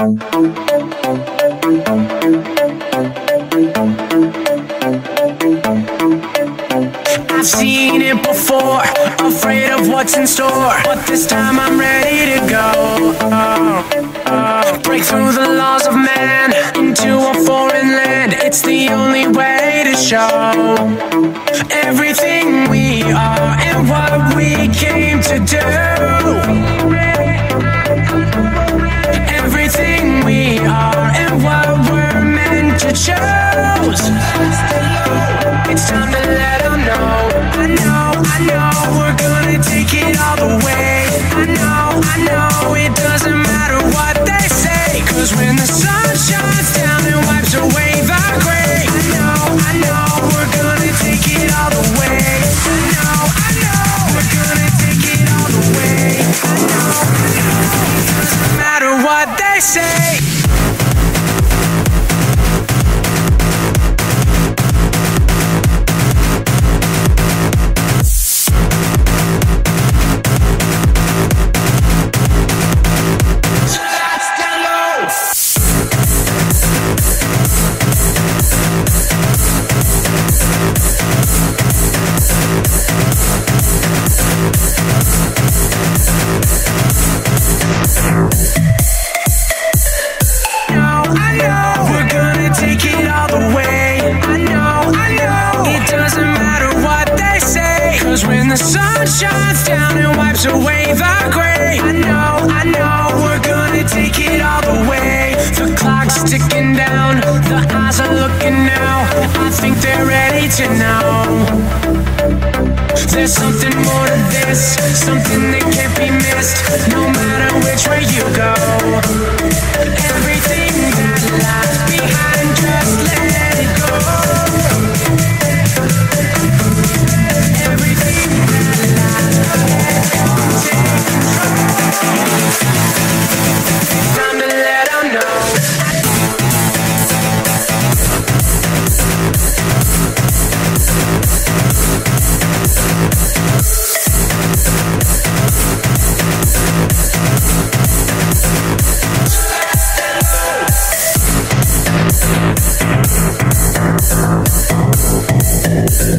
I've seen it before, afraid of what's in store, but this time I'm ready to go. Break through the laws of man into a foreign land. It's the only way to show everything we are and what we came to do. Everything we are and what we're meant to choose. It's time to let them know. I know, we're gonna take it all the way. I know, it doesn't matter what they say. Cause when the sun shines down and wipes away the gray, I know, we're gonna take it all the way. I know, we're gonna take it all the way. I know, it doesn't matter what they say. When the sun shines down and wipes away the gray, I know, we're gonna take it all the way. The clock's ticking down, the eyes are looking now. I think they're ready to know. There's something more to this, something that can't be missed, no matter which way you go.